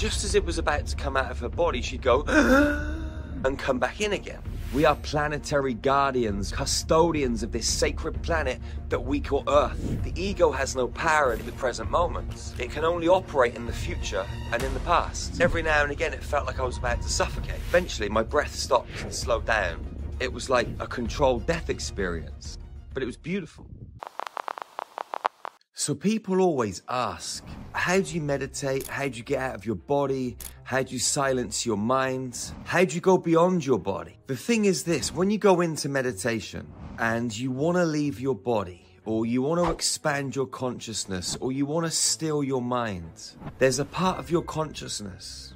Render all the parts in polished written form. just as it was about to come out of her body, she'd go and come back in again. We are planetary guardians, custodians of this sacred planet that we call Earth. The ego has no power at the present moment. It can only operate in the future and in the past. Every now and again, it felt like I was about to suffocate. Eventually, my breath stopped and slowed down. It was like a controlled death experience, but it was beautiful. So people always ask, how do you meditate? How do you get out of your body? How do you silence your mind? How do you go beyond your body? The thing is this, when you go into meditation and you want to leave your body, or you want to expand your consciousness, or you want to still your mind, there's a part of your consciousness,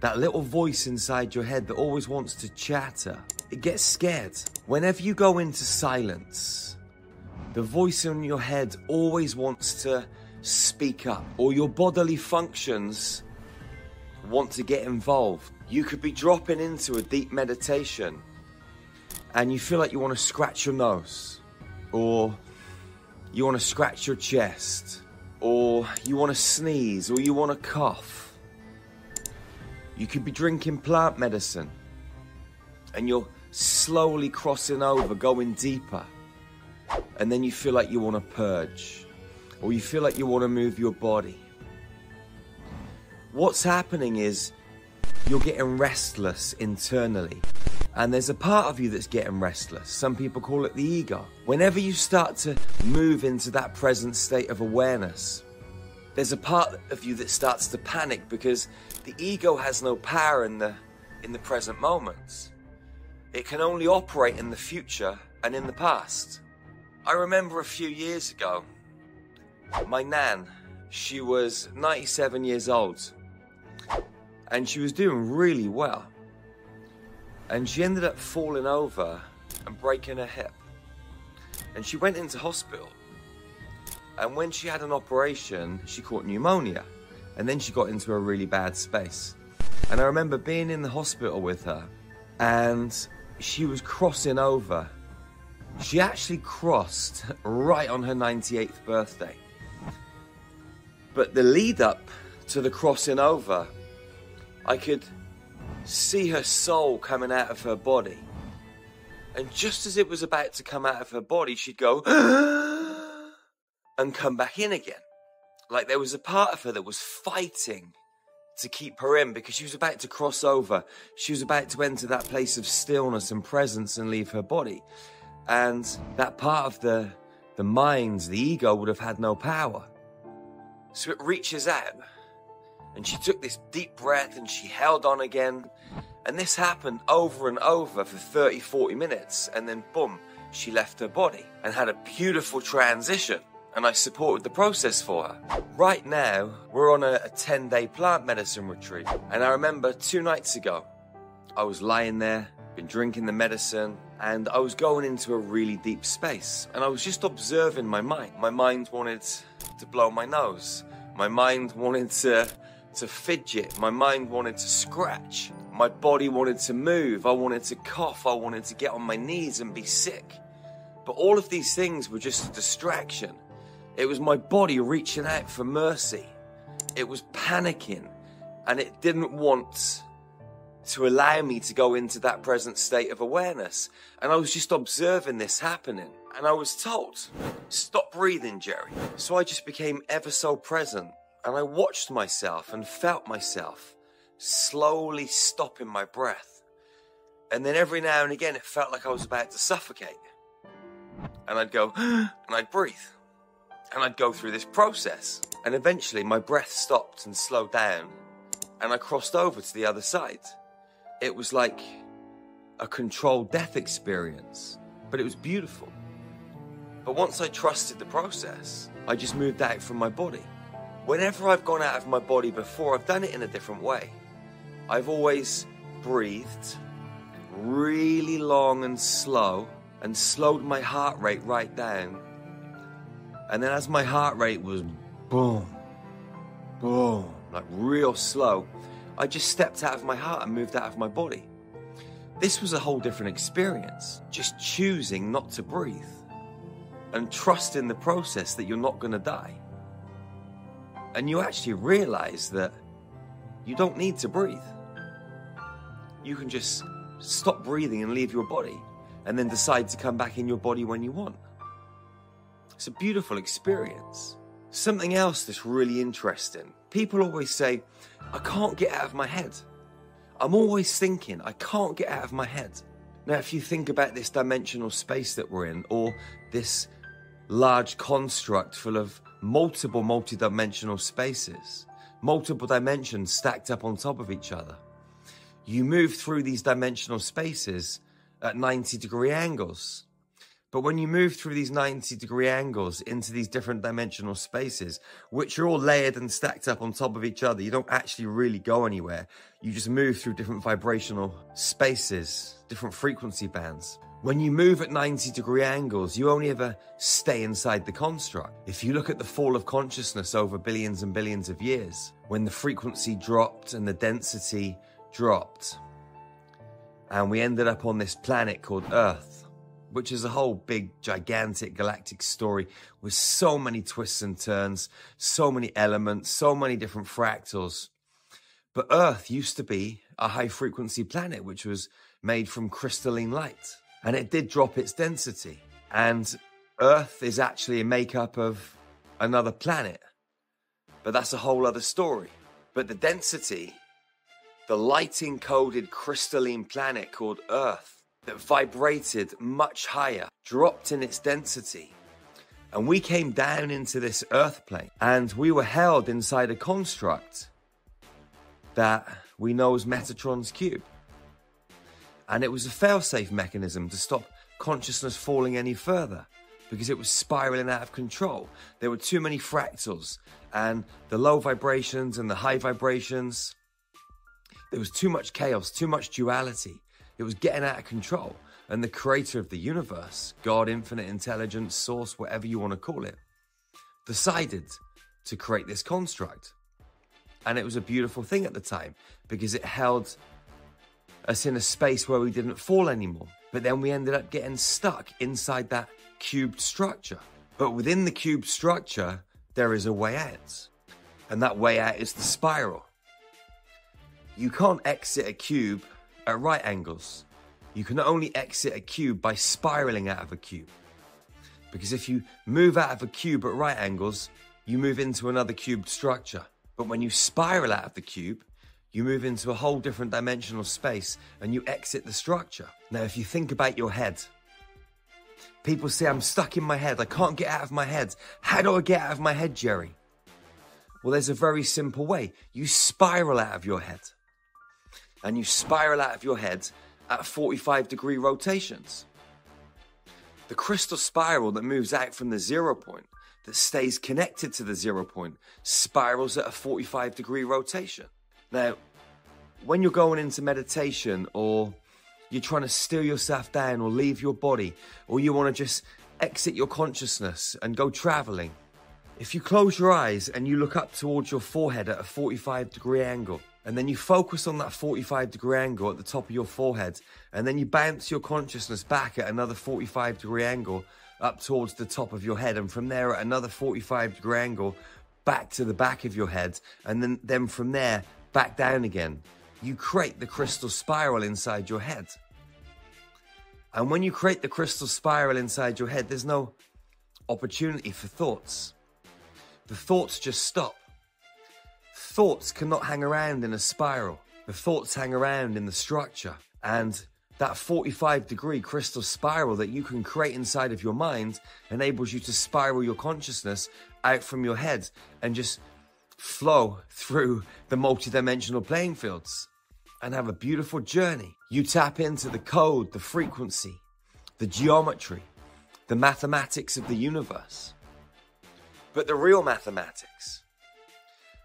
that little voice inside your head that always wants to chatter. It gets scared. Whenever you go into silence, the voice in your head always wants to speak up, or your bodily functions want to get involved. You could be dropping into a deep meditation and you feel like you want to scratch your nose, or you want to scratch your chest, or you want to sneeze, or you want to cough. You could be drinking plant medicine and you're slowly crossing over, going deeper. And then you feel like you want to purge, or you feel like you want to move your body. What's happening is you're getting restless internally, and there's a part of you that's getting restless. Some people call it the ego. Whenever you start to move into that present state of awareness, there's a part of you that starts to panic because the ego has no power in the present moments. It can only operate in the future and in the past. I remember a few years ago, my nan, she was 97 years old and she was doing really well. And she ended up falling over and breaking her hip. And she went into hospital. And when she had an operation, she caught pneumonia. And then she got into a really bad space. And I remember being in the hospital with her and she was crossing over. She actually crossed right on her 98th birthday. But the lead up to the crossing over, I could see her soul coming out of her body. And just as it was about to come out of her body, she'd go and come back in again. Like there was a part of her that was fighting to keep her in because she was about to cross over. She was about to enter that place of stillness and presence and leave her body. And that part of the mind, the ego, would have had no power. So it reaches out. And she took this deep breath and she held on again. And this happened over and over for 30, 40 minutes. And then boom, she left her body and had a beautiful transition. And I supported the process for her. Right now, we're on a 10-day plant medicine retreat. And I remember 2 nights ago, I was lying there, been drinking the medicine, and I was going into a really deep space. And I was just observing my mind. My mind wanted to blow my nose. My mind wanted to fidget. My mind wanted to scratch. My body wanted to move. I wanted to cough. I wanted to get on my knees and be sick. But all of these things were just a distraction. It was my body reaching out for mercy. It was panicking, and it didn't want to allow me to go into that present state of awareness. And I was just observing this happening. And I was told, stop breathing, Jerry. So I just became ever so present. And I watched myself and felt myself slowly stopping my breath. And then every now and again, it felt like I was about to suffocate. And I'd go, and I'd breathe. And I'd go through this process. And eventually my breath stopped and slowed down. And I crossed over to the other side. It was like a controlled death experience, but it was beautiful. But once I trusted the process, I just moved out from my body. Whenever I've gone out of my body before, I've done it in a different way. I've always breathed really long and slow and slowed my heart rate right down. And then as my heart rate was boom, boom, like real slow, I just stepped out of my heart and moved out of my body. This was a whole different experience, just choosing not to breathe and trust in the process that you're not going to die. And you actually realize that You don't need to breathe. You can just stop breathing and leave your body, and then decide to come back in your body when you want. It's a beautiful experience. Something else that's really interesting. People always say, I can't get out of my head. I'm always thinking, I can't get out of my head. Now, if you think about this dimensional space that we're in, or this large construct full of multiple multidimensional spaces, multiple dimensions stacked up on top of each other, you move through these dimensional spaces at 90-degree angles. But when you move through these 90-degree angles into these different dimensional spaces, which are all layered and stacked up on top of each other, you don't actually really go anywhere. You just move through different vibrational spaces, different frequency bands. When you move at 90-degree angles, you only ever stay inside the construct. If you look at the fall of consciousness over billions and billions of years, when the frequency dropped and the density dropped, and we ended up on this planet called Earth, which is a whole big, gigantic galactic story with so many twists and turns, so many elements, so many different fractals. But Earth used to be a high-frequency planet, which was made from crystalline light. And it did drop its density. And Earth is actually a makeup of another planet. But that's a whole other story. But the density, the light-encoded crystalline planet called Earth, that vibrated much higher, dropped in its density. And we came down into this Earth plane, and we were held inside a construct that we know as Metatron's cube. And it was a failsafe mechanism to stop consciousness falling any further, because it was spiraling out of control. There were too many fractals, and the low vibrations and the high vibrations. There was too much chaos, too much duality. It was getting out of control, and the creator of the universe, God, infinite intelligence, source, whatever you want to call it, decided to create this construct. And it was a beautiful thing at the time, because it held us in a space where we didn't fall anymore. But then we ended up getting stuck inside that cubed structure. But within the cubed structure, there is a way out. And that way out is the spiral. You can't exit a cube at right angles. You can only exit a cube by spiraling out of a cube. Because if you move out of a cube at right angles, you move into another cubed structure. But when you spiral out of the cube, you move into a whole different dimensional space and you exit the structure. Now, if you think about your head, people say, I'm stuck in my head. I can't get out of my head. How do I get out of my head, Jerry? Well, there's a very simple way. You spiral out of your head. And you spiral out of your head at 45-degree rotations. The crystal spiral that moves out from the 0 point, that stays connected to the 0 point, spirals at a 45-degree rotation. Now, when you're going into meditation, or you're trying to still yourself down or leave your body, or you want to just exit your consciousness and go traveling, if you close your eyes and you look up towards your forehead at a 45-degree angle, and then you focus on that 45-degree angle at the top of your forehead, and then you bounce your consciousness back at another 45-degree angle up towards the top of your head, and from there at another 45-degree angle back to the back of your head, and then from there back down again. You create the crystal spiral inside your head. And when you create the crystal spiral inside your head, there's no opportunity for thoughts. The thoughts just stop. Thoughts cannot hang around in a spiral. The thoughts hang around in the structure. And that 45-degree crystal spiral that you can create inside of your mind enables you to spiral your consciousness out from your head and just flow through the multidimensional playing fields and have a beautiful journey. You tap into the code, the frequency, the geometry, the mathematics of the universe. But the real mathematics,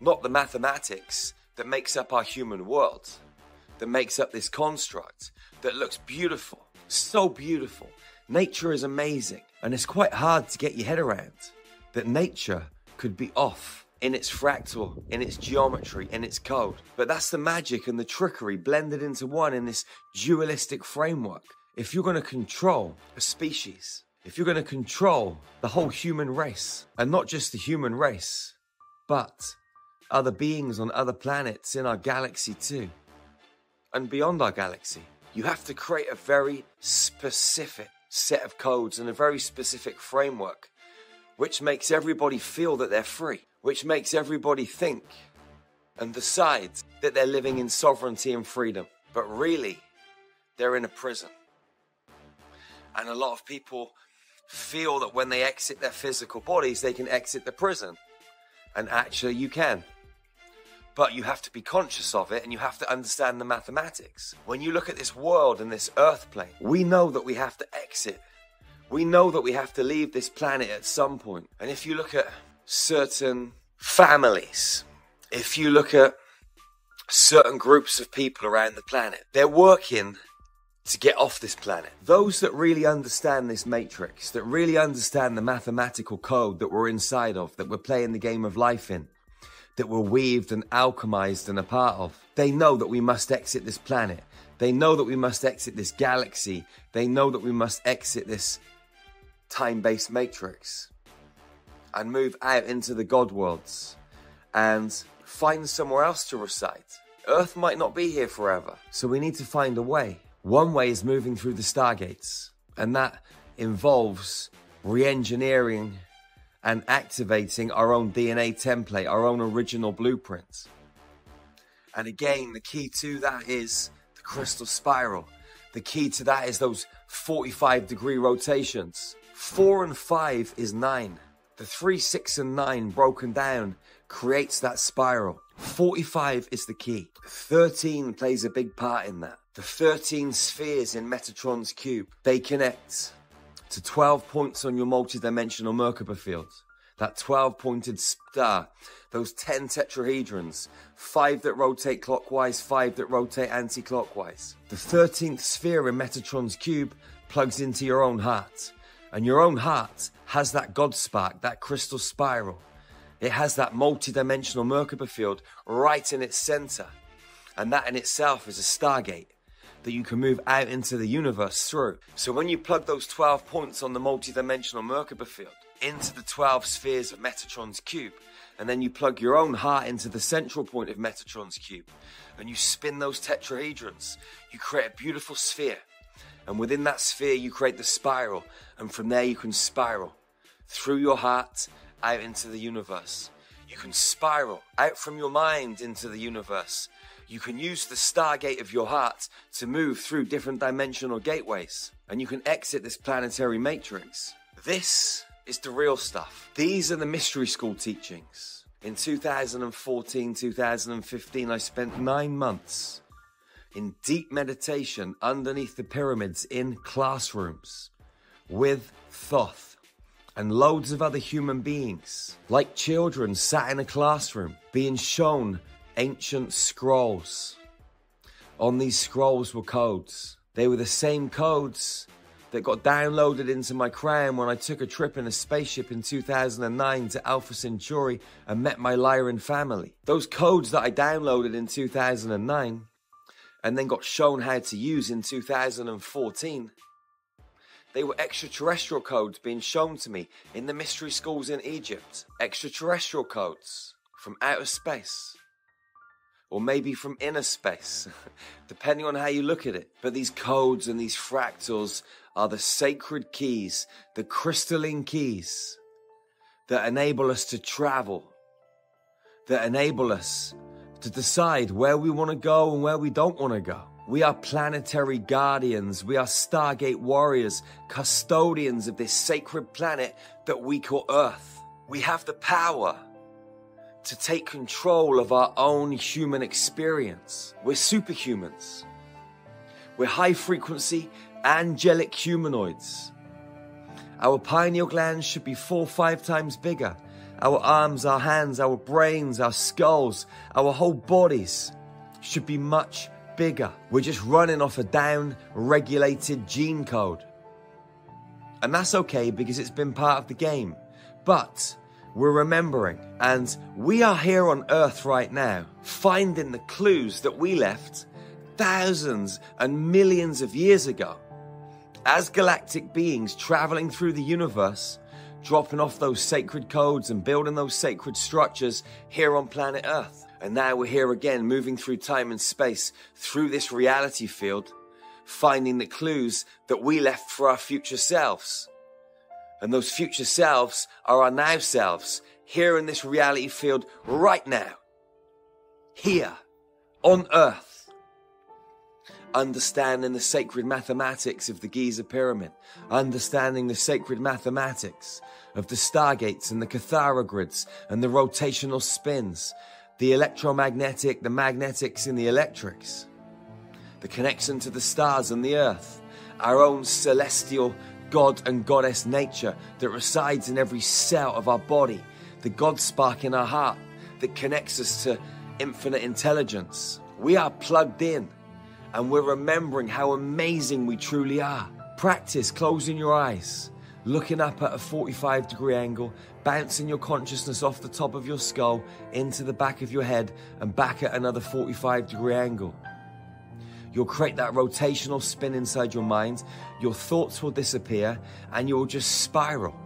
not the mathematics that makes up our human world, that makes up this construct that looks beautiful, so beautiful. Nature is amazing, and it's quite hard to get your head around that nature could be off in its fractal, in its geometry, in its code. But that's the magic and the trickery blended into one in this dualistic framework. If you're going to control a species, if you're going to control the whole human race, and not just the human race, but other beings on other planets in our galaxy too, and beyond our galaxy. You have to create a very specific set of codes and a very specific framework, which makes everybody feel that they're free, which makes everybody think and decide that they're living in sovereignty and freedom. But really, they're in a prison. And a lot of people feel that when they exit their physical bodies, they can exit the prison. And actually, you can. But you have to be conscious of it, and you have to understand the mathematics. When you look at this world and this earth plane, we know that we have to exit. We know that we have to leave this planet at some point. And if you look at certain families, if you look at certain groups of people around the planet, they're working to get off this planet. Those that really understand this matrix, that really understand the mathematical code that we're inside of, that we're playing the game of life in, that we're weaved and alchemized and a part of, they know that we must exit this planet. They know that we must exit this galaxy. They know that we must exit this time-based matrix and move out into the god worlds and find somewhere else to reside. Earth might not be here forever, so we need to find a way. One way is moving through the stargates, and that involves re-engineering and activating our own DNA template, our own original blueprint. And again, the key to that is the crystal spiral. The key to that is those 45-degree rotations. 4 and 5 is 9. The 3, 6, and 9 broken down creates that spiral. 45 is the key. 13 plays a big part in that. The 13 spheres in Metatron's cube, they connect to 12 points on your multidimensional Merkaba field. That 12-pointed star, those 10 tetrahedrons, 5 that rotate clockwise, 5 that rotate anti-clockwise. The 13th sphere in Metatron's cube plugs into your own heart. And your own heart has that God spark, that crystal spiral. It has that multidimensional Merkaba field right in its center. And that in itself is a stargate that you can move out into the universe through. So when you plug those 12 points on the multidimensional Merkaba field into the 12 spheres of Metatron's cube, and then you plug your own heart into the central point of Metatron's cube, and you spin those tetrahedrons, you create a beautiful sphere. And within that sphere, you create the spiral. And from there, you can spiral through your heart out into the universe. You can spiral out from your mind into the universe. You can use the stargate of your heart to move through different dimensional gateways. And you can exit this planetary matrix. This is the real stuff. These are the mystery school teachings. In 2014, 2015, I spent 9 months in deep meditation underneath the pyramids in classrooms with Thoth and loads of other human beings, like children sat in a classroom being shown ancient scrolls. On these scrolls were codes. They were the same codes that got downloaded into my crown when I took a trip in a spaceship in 2009 to Alpha Centauri and met my Lyran family. Those codes that I downloaded in 2009 and then got shown how to use in 2014. They were extraterrestrial codes being shown to me in the mystery schools in Egypt. Extraterrestrial codes from outer space, or maybe from inner space, depending on how you look at it. But these codes and these fractals are the sacred keys, the crystalline keys that enable us to travel, that enable us to decide where we want to go and where we don't want to go. We are planetary guardians. We are stargate warriors, custodians of this sacred planet that we call Earth. We have the power to take control of our own human experience. We're superhumans. We're high-frequency, angelic humanoids. Our pineal glands should be 4 or 5 times bigger. Our arms, our hands, our brains, our skulls, our whole bodies should be much bigger. We're just running off a down-regulated gene code. And that's okay because it's been part of the game. But we're remembering, and we are here on Earth right now, finding the clues that we left thousands and millions of years ago as galactic beings traveling through the universe dropping off those sacred codes and building those sacred structures here on planet Earth. And now we're here again, moving through time and space, through this reality field, finding the clues that we left for our future selves. And those future selves are our now selves, here in this reality field right now, here on Earth, understanding the sacred mathematics of the Giza pyramid, understanding the sacred mathematics of the stargates and the kathara grids and the rotational spins, the electromagnetic, the magnetics and the electrics, the connection to the stars and the Earth, our own celestial God and Goddess nature that resides in every cell of our body, the God spark in our heart that connects us to infinite intelligence. We are plugged in and we're remembering how amazing we truly are. Practice closing your eyes, looking up at a 45-degree angle, bouncing your consciousness off the top of your skull into the back of your head and back at another 45-degree angle. You'll create that rotational spin inside your mind, your thoughts will disappear, and you'll just spiral.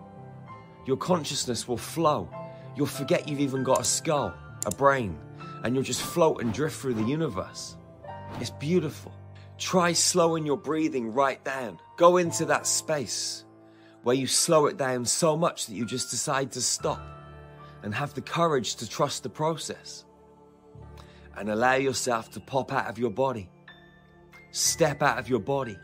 Your consciousness will flow. You'll forget you've even got a skull, a brain, and you'll just float and drift through the universe. It's beautiful. Try slowing your breathing right down. Go into that space where you slow it down so much that you just decide to stop and have the courage to trust the process and allow yourself to pop out of your body. Step out of your body.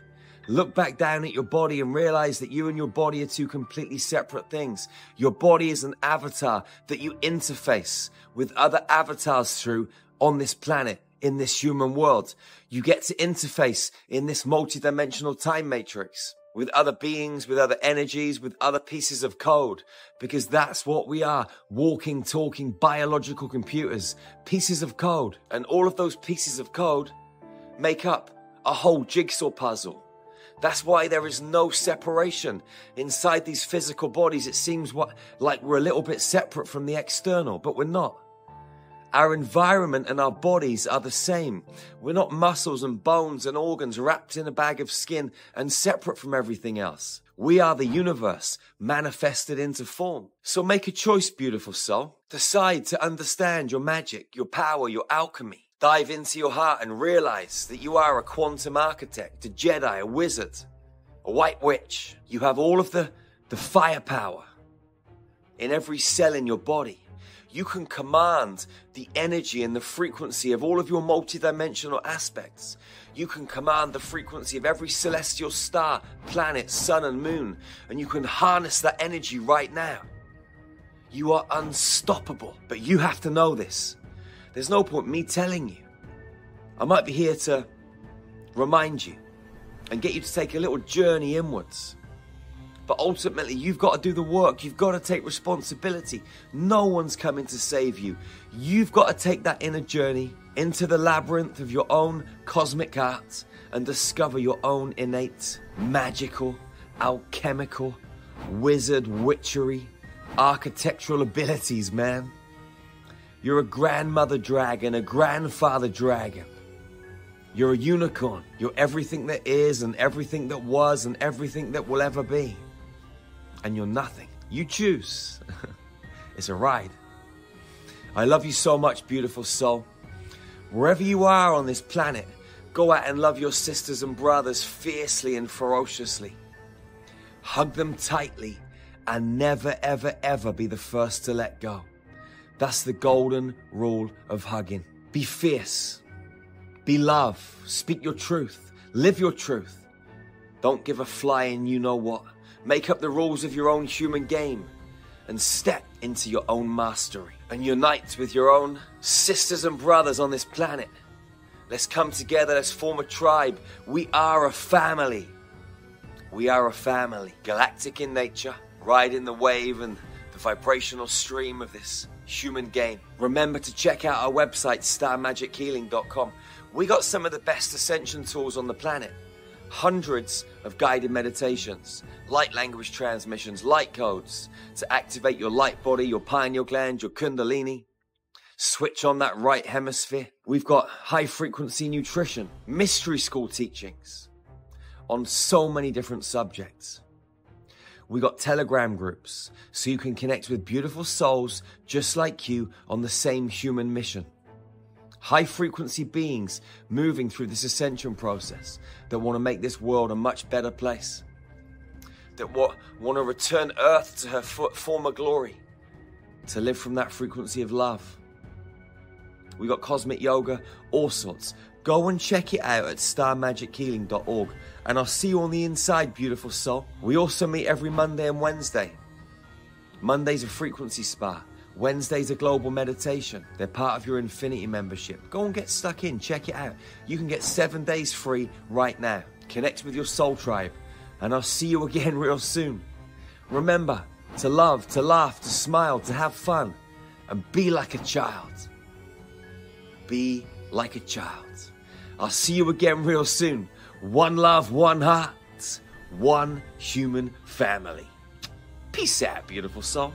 Look back down at your body and realize that you and your body are two completely separate things. Your body is an avatar that you interface with other avatars through on this planet, in this human world. You get to interface in this multidimensional time matrix with other beings, with other energies, with other pieces of code, because that's what we are, walking, talking, biological computers, pieces of code. And all of those pieces of code make up a whole jigsaw puzzle. That's why there is no separation inside these physical bodies. It seems like we're a little bit separate from the external, but we're not. Our environment and our bodies are the same. We're not muscles and bones and organs wrapped in a bag of skin and separate from everything else. We are the universe manifested into form. So make a choice, beautiful soul. Decide to understand your magic, your power, your alchemy. Dive into your heart and realize that you are a quantum architect, a Jedi, a wizard, a white witch. You have all of the firepower in every cell in your body. You can command the energy and the frequency of all of your multidimensional aspects. You can command the frequency of every celestial star, planet, sun and moon. And you can harness that energy right now. You are unstoppable, but you have to know this. There's no point me telling you. I might be here to remind you and get you to take a little journey inwards. But ultimately, you've got to do the work. You've got to take responsibility. No one's coming to save you. You've got to take that inner journey into the labyrinth of your own cosmic art and discover your own innate, magical, alchemical, wizard, witchery, architectural abilities, man. You're a grandmother dragon, a grandfather dragon. You're a unicorn. You're everything that is and everything that was and everything that will ever be. And you're nothing. You choose. It's a ride. I love you so much, beautiful soul. Wherever you are on this planet, go out and love your sisters and brothers fiercely and ferociously. Hug them tightly and never, ever, ever be the first to let go. That's the golden rule of hugging. Be fierce. Be love. Speak your truth. Live your truth. Don't give a flying you-know-what. Make up the rules of your own human game and step into your own mastery and unite with your own sisters and brothers on this planet. Let's come together. Let's form a tribe. We are a family. We are a family. Galactic in nature, riding the wave and the vibrational stream of this human game. Remember to check out our website, starmagichealing.com. We got some of the best ascension tools on the planet. Hundreds of guided meditations, light language transmissions, light codes to activate your light body, your pineal gland, your kundalini. Switch on that right hemisphere. We've got high frequency nutrition, mystery school teachings on so many different subjects. We got Telegram groups, so you can connect with beautiful souls just like you on the same human mission. High-frequency beings moving through this ascension process that want to make this world a much better place. That want to return Earth to her former glory, to live from that frequency of love. We got cosmic yoga, all sorts. Go and check it out at starmagichealing.org, and I'll see you on the inside, beautiful soul. We also meet every Monday and Wednesday. Monday's a frequency spa. Wednesday's a global meditation. They're part of your Infinity membership. Go and get stuck in. Check it out. You can get 7 days free right now. Connect with your soul tribe, and I'll see you again real soon. Remember to love, to laugh, to smile, to have fun, and be like a child. Be like a child. I'll see you again real soon. One love, one heart, one human family. Peace out, beautiful soul.